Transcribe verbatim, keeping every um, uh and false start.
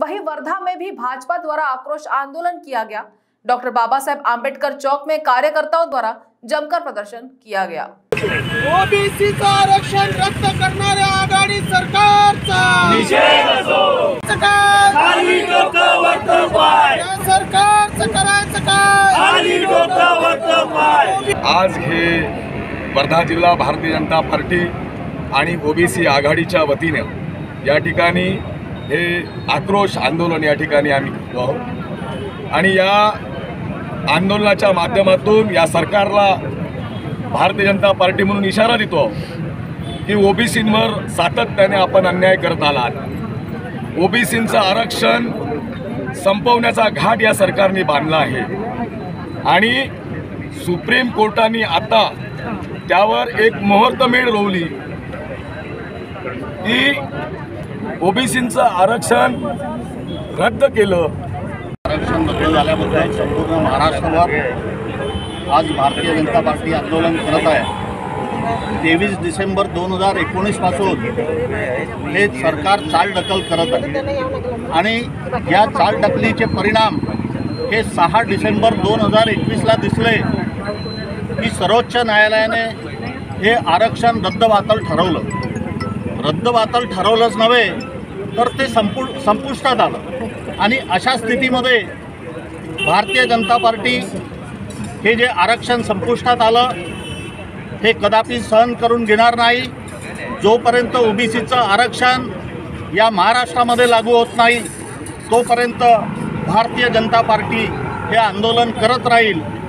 वहीं वर्धा में भी भाजपा द्वारा आक्रोश आंदोलन किया गया। डॉक्टर बाबासाहेब आंबेडकर चौक में कार्यकर्ताओं द्वारा जमकर प्रदर्शन किया गया। ओबीसी का आरक्षण रद्द करणाऱ्या आघाडी सरकारचा निषेध असो। सरकार खाली डोकं वर पाय, या सरकारचं करायचं काय, खाली डोकं वर पाय। आज हे वर्धा जिल्हा भारतीय जनता पार्टी आणि ओबीसी आघाडीच्या वतीने या ठिकाणी हे आक्रोश आंदोलन या ठिकाणी आम्ही करतो आहोत आणि या आंदोलनाच्या माध्यमातून या सरकारला भारतीय जनता पार्टी म्हणून इशारा देतो की ओबीसींवर सातत्याने आपण अन्याय करत आलात। ओबीसींचं आरक्षण संपवण्याचा घाट या सरकारने बांधला आहे आणि सुप्रीम कोर्टाने आता त्यावर एक मुहूर्तमेढ रोवली की ओबीसींचं आरक्षण रद्द केलं। आरक्षण बदल झाल्याबद्दल संपूर्ण महाराष्ट्रभर आज भारतीय जनता पार्टी आंदोलन करत आहे। तेवीस डिसेंबर दोन हजार एकोणीसपासून हे सरकार चालढकल करत आहे आणि या चालढकलीचे परिणाम हे सहा डिसेंबर दोन हजार एकवीसला दिसले की सर्वोच्च न्यायालयाने हे आरक्षण रद्दबातल ठरवलं। रद्दबातल ठरवलंच नव्हे तर ते संपु संपुष्टात आलं आणि अशा स्थितीमध्ये भारतीय जनता पार्टी हे जे आरक्षण संपुष्टात आलं हे कदापि सहन करून घेणार नाही। जोपर्यंत ओबीसीचं आरक्षण या महाराष्ट्रामध्ये लागू होत नाही तोपर्यंत भारतीय जनता पार्टी हे आंदोलन करत राहील।